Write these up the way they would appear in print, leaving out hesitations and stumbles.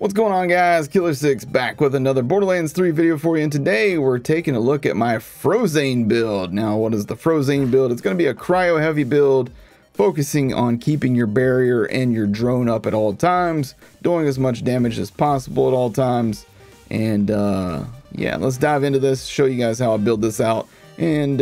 What's going on, guys? Killer6 back with another Borderlands 3 video for you, and today we're taking a look at my Frozane build. Now, what is the Frozane build? It's going to be a cryo-heavy build, focusing on keeping your barrier and your drone up at all times, doing as much damage as possible at all times, and yeah, let's dive into this, show you guys how I build this out, and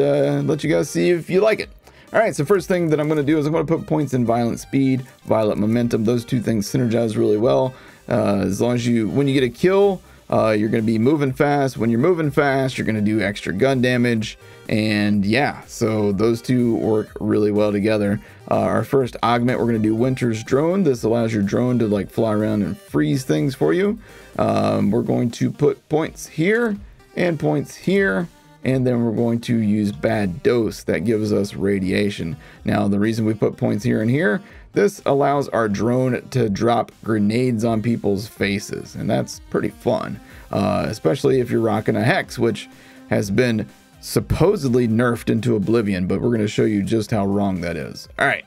let you guys see if you like it. Alright, so first thing that I'm going to do is I'm going to put points in violent speed, violent momentum. Those two things synergize really well. As long as when you get a kill, you're going to be moving fast. When you're moving fast, you're going to do extra gun damage. And yeah, so those two work really well together. Our first augment, we're going to do Winter's Drone. This allows your drone to like fly around and freeze things for you. We're going to put points here and points here. And then we're going to use Bad Dose. That gives us radiation. Now, the reason we put points here and here, this allows our drone to drop grenades on people's faces. And that's pretty fun, especially if you're rocking a Hex, which has been supposedly nerfed into oblivion. But we're going to show you just how wrong that is. All right.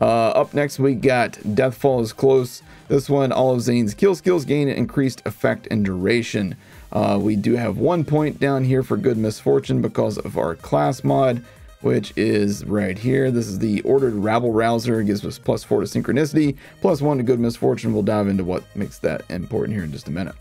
Up next, we got Deathfall's Close. This one, all of Zane's kill skills gain increased effect and duration. We do have 1 point down here for good misfortune because of our class mod, which is right here. This is the ordered rabble rouser. It gives us +4 to synchronicity, +1 to good misfortune. We'll dive into what makes that important here in just a minute.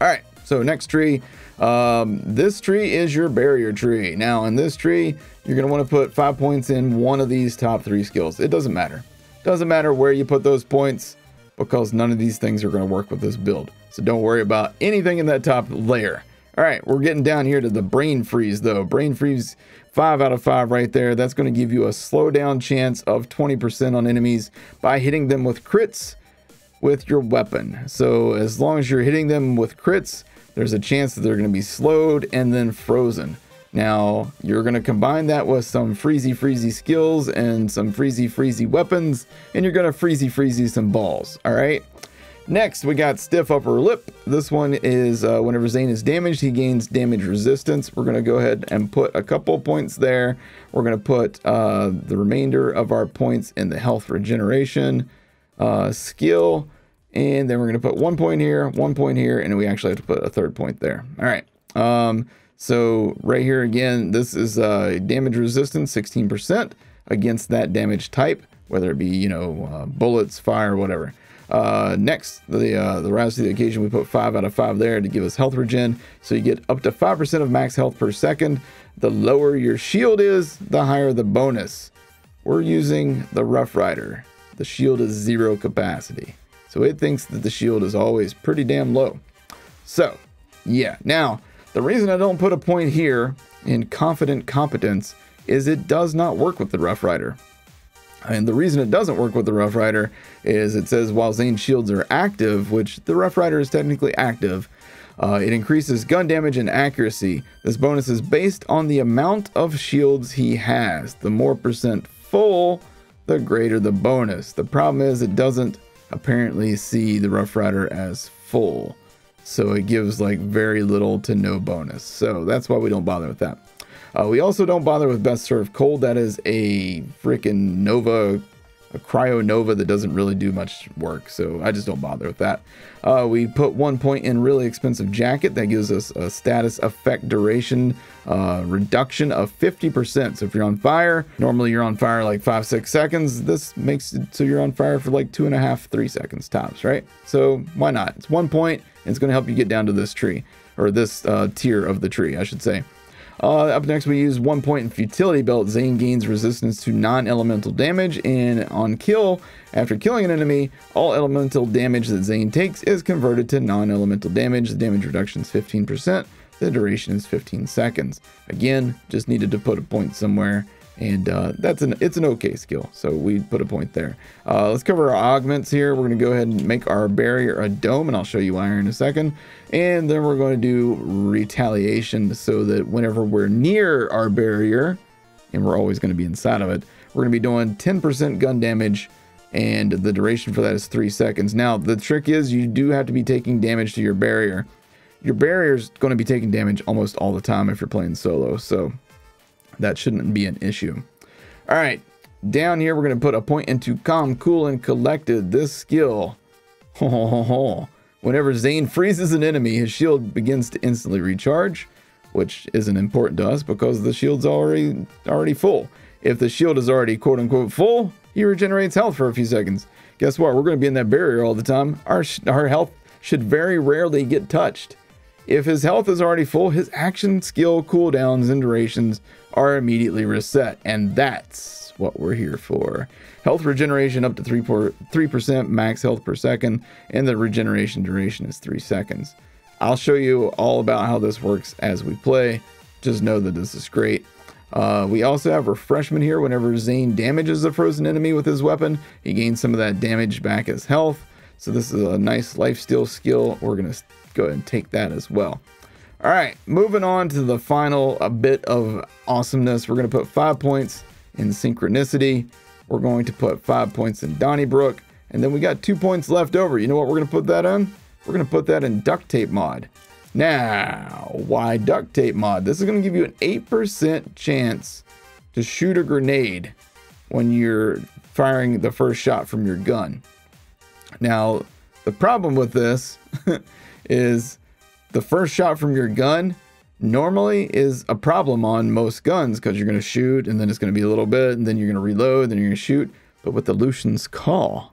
All right, so next tree. This tree is your barrier tree. Now in this tree, you're gonna wanna put 5 points in one of these top three skills. It doesn't matter. Doesn't matter where you put those points, because none of these things are going to work with this build. So don't worry about anything in that top layer. All right, we're getting down here to the Brain Freeze, though. Brain Freeze, 5 out of 5 right there. That's going to give you a slowdown chance of 20% on enemies by hitting them with crits with your weapon. So as long as you're hitting them with crits, there's a chance that they're going to be slowed and then frozen. Now, you're going to combine that with some freezy skills and some freezy weapons, and you're going to freezy some balls, all right? Next, we got stiff upper lip. This one is whenever Zane is damaged, he gains damage resistance. We're going to go ahead and put a couple points there. We're going to put the remainder of our points in the health regeneration skill, and then we're going to put 1 point here, 1 point here, and we actually have to put a third point there. All right. So right here again, this is damage resistance, 16% against that damage type, whether it be, you know, bullets, fire, whatever. Next, the Rise to the Occasion, we put 5 out of 5 there to give us health regen. So you get up to 5% of max health per second. The lower your shield is, the higher the bonus. We're using the Rough Rider. The shield is 0 capacity. So it thinks that the shield is always pretty damn low. So yeah, now, the reason I don't put a point here in confident competence is it does not work with the Rough Rider. And the reason it doesn't work with the Rough Rider is it says while Zane's shields are active, which the Rough Rider is technically active, it increases gun damage and accuracy. This bonus is based on the amount of shields he has. The more percent full, the greater the bonus. The problem is it doesn't apparently see the Rough Rider as full. So it gives like very little to no bonus. So that's why we don't bother with that. We also don't bother with best serve cold. That is a freaking Nova, a cryo Nova that doesn't really do much work. So I just don't bother with that. We put 1 point in really expensive jacket. That gives us a status effect duration reduction of 50%. So if you're on fire, normally you're on fire like 5-6 seconds. This makes it so you're on fire for like 2.5-3 seconds tops, right? So why not? It's 1 point. It's going to help you get down to this tree, or this tier of the tree, I should say. Up next, we use 1 point in Futility Belt. Zane gains resistance to non-elemental damage, and on kill, after killing an enemy, all elemental damage that Zane takes is converted to non-elemental damage. The damage reduction is 15%. The duration is 15 seconds. Again, just needed to put a point somewhere, and it's an okay skill, so we put a point there. Let's cover our augments here. We're going to go ahead and make our barrier a dome, and I'll show you why here in a second. And then we're going to do retaliation, so that whenever we're near our barrier, and we're always going to be inside of it, we're going to be doing 10% gun damage, and the duration for that is 3 seconds. Now the trick is you do have to be taking damage to your barrier. Your barrier's going to be taking damage almost all the time if you're playing solo, so that shouldn't be an issue. All right, down here, we're going to put a point into Calm, Cool, and Collected. This skill Whenever Zane freezes an enemy, his shield begins to instantly recharge, which isn't important to us because the shield's already full. If the shield is already quote-unquote full, he regenerates health for a few seconds. Guess what? We're going to be in that barrier all the time. Our health should very rarely get touched. If his health is already full, his action, skill, cooldowns, and durations are immediately reset. And that's what we're here for. Health regeneration up to 3% max health per second, and the regeneration duration is 3 seconds. I'll show you all about how this works as we play. Just know that this is great. We also have refreshment here. Whenever Zane damages a frozen enemy with his weapon, he gains some of that damage back as health. So this is a nice lifesteal skill. We're going to go ahead and take that as well. All right, moving on to the final bit of awesomeness. We're going to put 5 points in synchronicity. We're going to put 5 points in Donnybrook. And then we got 2 points left over. You know what we're going to put that in? We're going to put that in duct tape mod. Now, why duct tape mod? This is going to give you an 8% chance to shoot a grenade when you're firing the first shot from your gun. Now, the problem with this is the first shot from your gun normally is a problem on most guns because you're going to shoot and then it's going to be a little bit and then you're going to reload and then you're going to shoot. But with the Lucian's Call,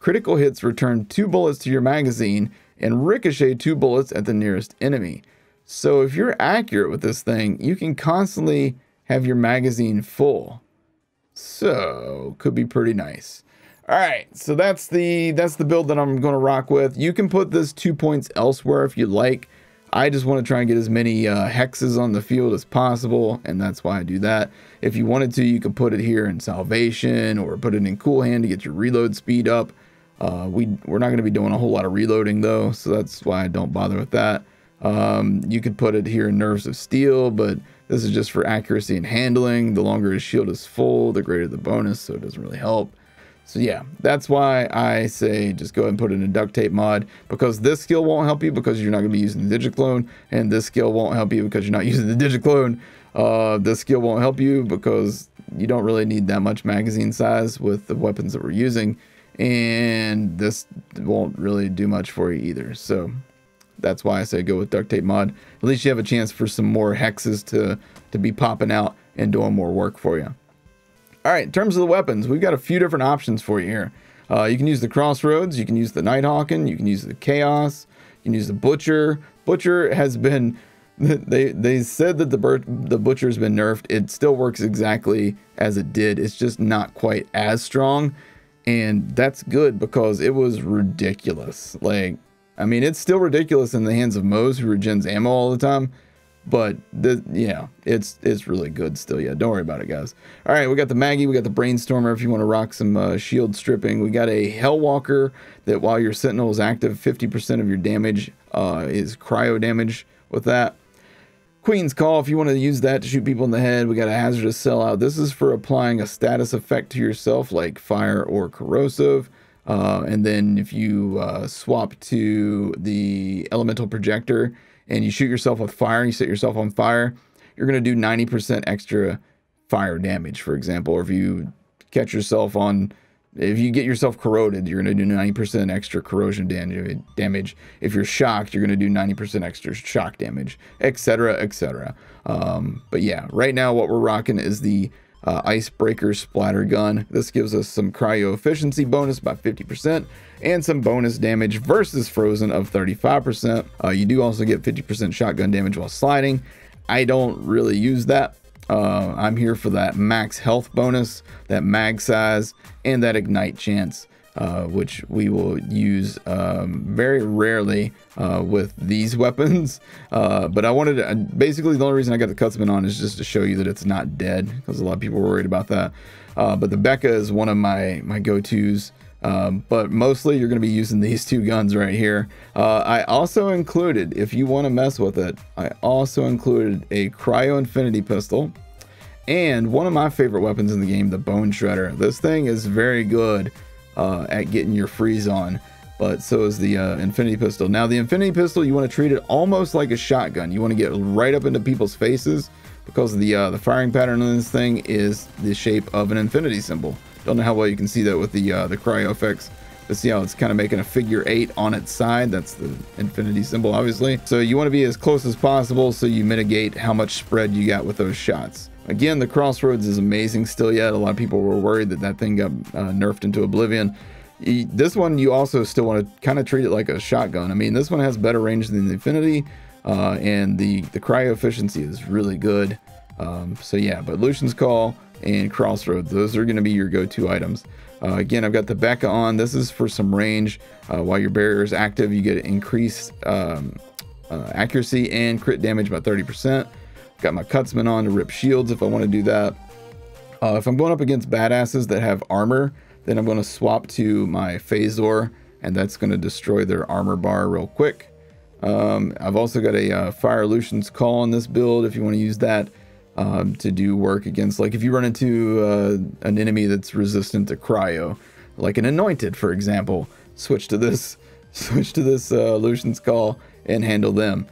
critical hits return 2 bullets to your magazine and ricochet 2 bullets at the nearest enemy. So if you're accurate with this thing, you can constantly have your magazine full. So could be pretty nice. All right, so that's the build that I'm going to rock with. You can put this 2 points elsewhere if you like. I just want to try and get as many hexes on the field as possible, and that's why I do that. If you wanted to, you could put it here in Salvation or put it in Cool Hand to get your reload speed up. We're not going to be doing a whole lot of reloading though, so that's why I don't bother with that. You could put it here in Nerves of Steel, but this is just for accuracy and handling. The longer his shield is full, the greater the bonus, so it doesn't really help. So yeah, that's why I say just go ahead and put in a duct tape mod, because this skill won't help you because you're not going to be using the digiclone, and this skill won't help you because you're not using the digiclone. This skill won't help you because you don't really need that much magazine size with the weapons that we're using. And this won't really do much for you either, so that's why I say go with duct tape mod. At least you have a chance for some more hexes to be popping out and doing more work for you. All right, in terms of the weapons, we've got a few different options for you here. You can use the Crossroads, you can use the Nighthawking, you can use the Chaos, you can use the Butcher. Butcher has been, they said that the Butcher's been nerfed. It still works exactly as it did. It's just not quite as strong. And that's good because it was ridiculous. Like, I mean, it's still ridiculous in the hands of Moe's, who regens ammo all the time. But, yeah, it's really good still. Yeah, don't worry about it, guys. All right, we got the Maggie. We got the Brainstormer if you want to rock some shield stripping. We got a Hellwalker that while your Sentinel is active, 50% of your damage is cryo damage with that. Queen's Call, if you want to use that to shoot people in the head. We got a Hazardous Sellout. This is for applying a status effect to yourself, like fire or corrosive. And then if you swap to the Elemental Projector and you shoot yourself with fire, you set yourself on fire, you're going to do 90% extra fire damage, for example. Or if you catch yourself on... If you get yourself corroded, you're going to do 90% extra corrosion damage. If you're shocked, you're going to do 90% extra shock damage, etc., etc. But yeah, right now what we're rocking is the Icebreaker Splatter Gun. This gives us some cryo efficiency bonus by 50% and some bonus damage versus Frozane of 35%. You do also get 50% shotgun damage while sliding. I don't really use that. I'm here for that max health bonus, that mag size, and that ignite chance, which we will use very rarely with these weapons. But I wanted to, basically the only reason I got the Cutsman on is just to show you that it's not dead, because a lot of people were worried about that. But the Becca is one of my go-tos. But mostly you're going to be using these 2 guns right here. I also included, if you want to mess with it, I also included a Cryo Infinity Pistol and one of my favorite weapons in the game, the Bone Shredder. This thing is very good at getting your freeze on, but so is the Infinity Pistol. Now the Infinity Pistol, you want to treat it almost like a shotgun. You want to get right up into people's faces because the firing pattern on this thing is the shape of an infinity symbol. Don't know how well you can see that with the cryo effects, But see how it's kind of making a figure 8 on its side? That's the infinity symbol, obviously. So you want to be as close as possible so you mitigate how much spread you got with those shots. Again, the Crossroads is amazing still yet. A lot of people were worried that that thing got nerfed into oblivion. This one, you also still want to kind of treat it like a shotgun. I mean, this one has better range than the Infinity, and the cryo efficiency is really good. So yeah, but Lucian's Call and Crossroads, those are going to be your go-to items. Again, I've got the Becca on. This is for some range. While your barrier is active, you get increased accuracy and crit damage by 30%. Got my Cutsman on to rip shields if I want to do that. If I'm going up against badasses that have armor, then I'm going to swap to my phasor, and that's going to destroy their armor bar real quick. I've also got a Fire Lucian's Call on this build if you want to use that to do work against, like if you run into an enemy that's resistant to cryo, like an Anointed, for example. Switch to this Lucian's Call and handle them.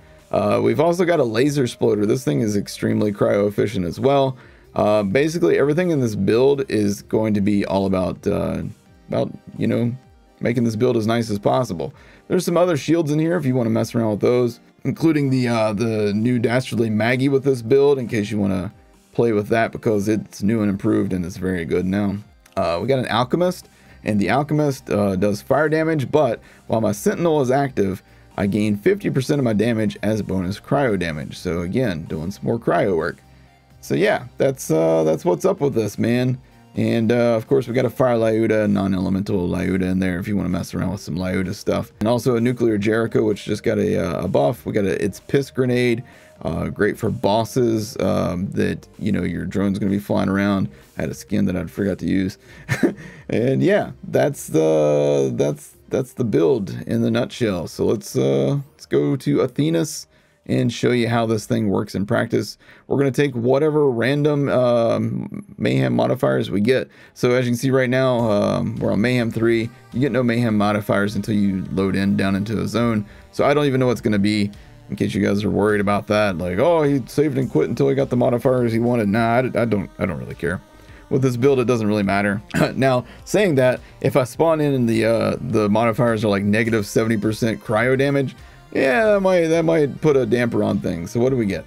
We've also got a laser sploder. This thing is extremely cryo efficient as well. Basically everything in this build is going to be all about, you know, making this build as nice as possible. There's some other shields in here if you want to mess around with those, including the new Dastardly Maggie with this build in case you want to play with that, because it's new and improved and it's very good now. We got an Alchemist, and the Alchemist does fire damage, but while my Sentinel is active, I gain 50% of my damage as bonus cryo damage. So again, doing some more cryo work. So yeah, that's what's up with this, man. And of course we got a Fire Lyuda, non-elemental Lyuda in there if you want to mess around with some Lyuda stuff. And also a Nuclear Jericho, which just got a buff. We got its Piss Grenade, great for bosses that, you know, your drone's going to be flying around. I had a skin that I forgot to use. And yeah, that's the build in the nutshell. So let's go to Athenas and show you how this thing works in practice. We're going to take whatever random mayhem modifiers we get. So as you can see right now, we're on mayhem 3. You get no mayhem modifiers until you load in down into a zone. So I don't even know what's going to be, in case you guys are worried about that, like, oh, he saved and quit until he got the modifiers he wanted. Nah, I don't really care. With this build, it doesn't really matter. Now, saying that, if I spawn in and the modifiers are like negative 70% cryo damage, yeah, that might put a damper on things. So what do we get?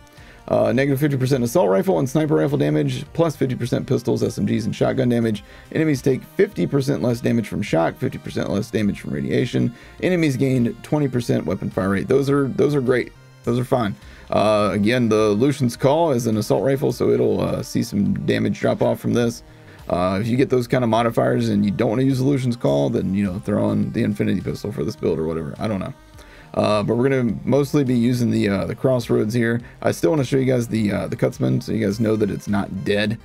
Negative 50% assault rifle and sniper rifle damage, plus 50% pistols, SMGs, and shotgun damage. Enemies take 50% less damage from shock, 50% less damage from radiation. Enemies gained 20% weapon fire rate. Those are great. Those are fine. Again, the Lucian's Call is an assault rifle, so it'll see some damage drop off from this. If you get those kind of modifiers and you don't want to use the Lucian's Call, then, you know, throw on the Infinity Pistol for this build or whatever. I don't know. But we're going to mostly be using the Crossroads here. I still want to show you guys the Cutsman so you guys know that it's not dead.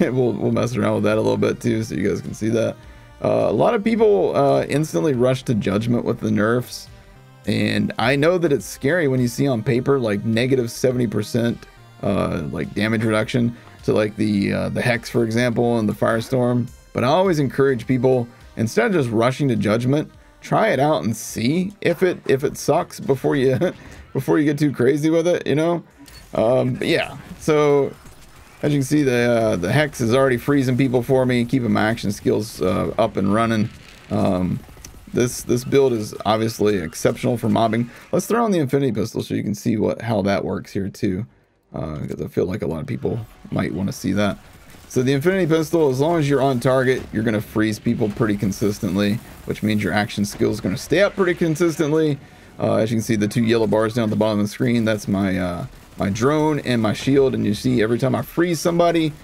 we'll mess around with that a little bit too so you guys can see that. A lot of people instantly rush to judgment with the nerfs. And I know that it's scary when you see on paper like negative 70% like damage reduction to like the Hex, for example, and the Firestorm. But I always encourage people, instead of just rushing to judgment, try it out and see if it sucks before you before you get too crazy with it, you know. But yeah, so as you can see, the Hex is already freezing people for me, keeping my action skills up and running. This build is obviously exceptional for mobbing. Let's throw on the Infinity Pistol so you can see how that works here too, because I feel like a lot of people might want to see that. So the Infinity Pistol, as long as you're on target, you're going to freeze people pretty consistently, which means your action skill is going to stay up pretty consistently. As you can see, the two yellow bars down at the bottom of the screen, that's my drone and my shield, and you see every time I freeze somebody,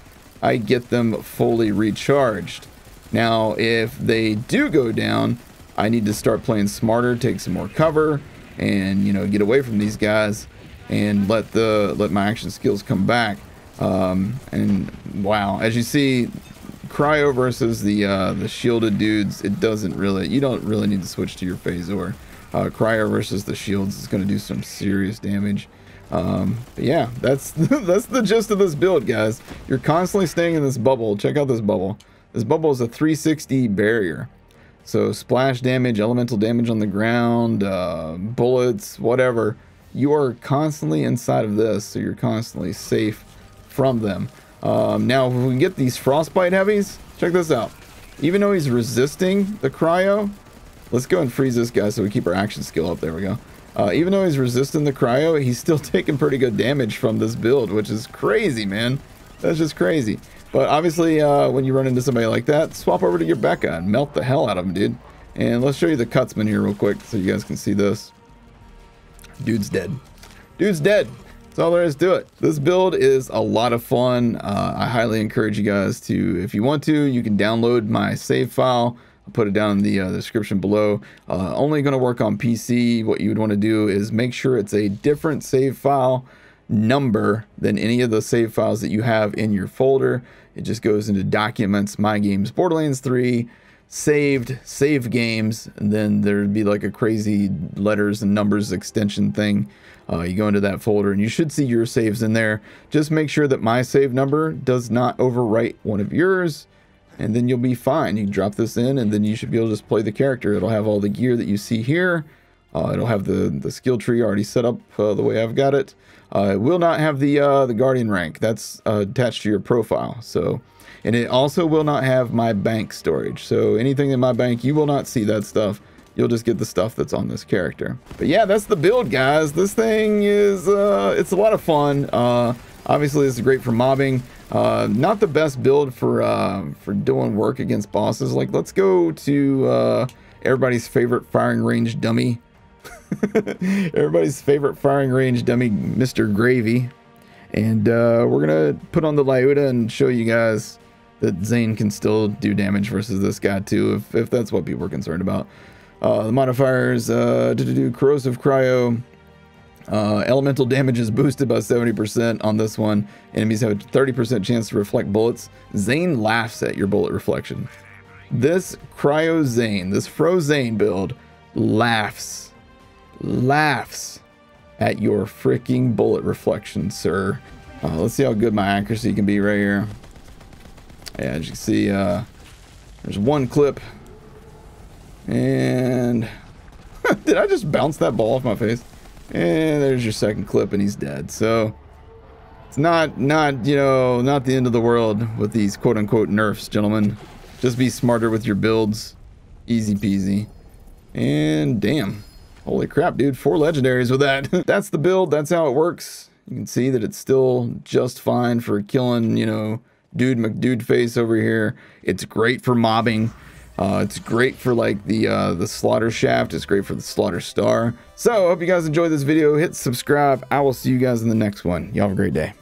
I get them fully recharged. Now, if they do go down, I need to start playing smarter, take some more cover, and, you know, get away from these guys and let my action skills come back. And wow, as you see, cryo versus the shielded dudes, you don't really need to switch to your phasor. Cryo versus the shields is going to do some serious damage. But yeah, that's the gist of this build, guys. You're constantly staying in this bubble. Check out this bubble. This bubble is a 360 barrier. So splash damage, elemental damage on the ground, bullets, whatever. You are constantly inside of this, so you're constantly safe from them. Now, if we can get these frostbite heavies, check this out. Even though he's resisting the cryo, Let's go and freeze this guy so we keep our action skill up. There we go. Even though he's resisting the cryo, he's still taking pretty good damage from this build, which is crazy, man. That's just crazy. But obviously, when you run into somebody like that, swap over to your Becca and melt the hell out of him, dude. And let's show you the Cutsman here real quick so you guys can see this. Dude's dead. Dude's dead. That's all there is to it. This build is a lot of fun. I highly encourage you guys to, if you want to, you can download my save file. I'll put it down in the description below. Only going to work on PC. What you would want to do is make sure it's a different save file number than any of the save files that you have in your folder. It just goes into documents, my games, Borderlands 3, saved, save games, and then there'd be like a crazy letters and numbers extension thing. You go into that folder and you should see your saves in there. Just make sure that my save number does not overwrite one of yours, and then you'll be fine. You can drop this in and then you should be able to just play the character. It'll have all the gear that you see here. It'll have the skill tree already set up the way I've got it. It will not have the Guardian rank. That's attached to your profile. So, and it also will not have my bank storage. So anything in my bank, you will not see that stuff. You'll just get the stuff that's on this character. But yeah, that's the build, guys. This thing is, it's a lot of fun. Obviously, it's great for mobbing. Not the best build for doing work against bosses. Like, let's go to everybody's favorite firing range dummy. Everybody's favorite firing range dummy, Mr. Gravy. And we're going to put on the Lyuda and show you guys that Zane can still do damage versus this guy too, if that's what people are concerned about. The modifiers, corrosive cryo, elemental damage is boosted by 70% on this one. Enemies have a 30% chance to reflect bullets. Zane laughs at your bullet reflection. This cryo Zane, this Frozane build laughs at your freaking bullet reflection, sir. Let's see how good my accuracy can be right here. Yeah, as you can see, there's one clip. And did I just bounce that ball off my face? And there's your second clip, and he's dead. So it's not the end of the world with these quote-unquote nerfs, gentlemen. Just be smarter with your builds. Easy peasy. And damn. Holy crap, dude. 4 legendaries with that. That's the build. That's how it works. You can see that it's still just fine for killing, you know, Dude McDude face over here. It's great for mobbing. It's great for like the slaughter shaft. It's great for the slaughter star. So I hope you guys enjoyed this video. Hit subscribe. I will see you guys in the next one. Y'all have a great day.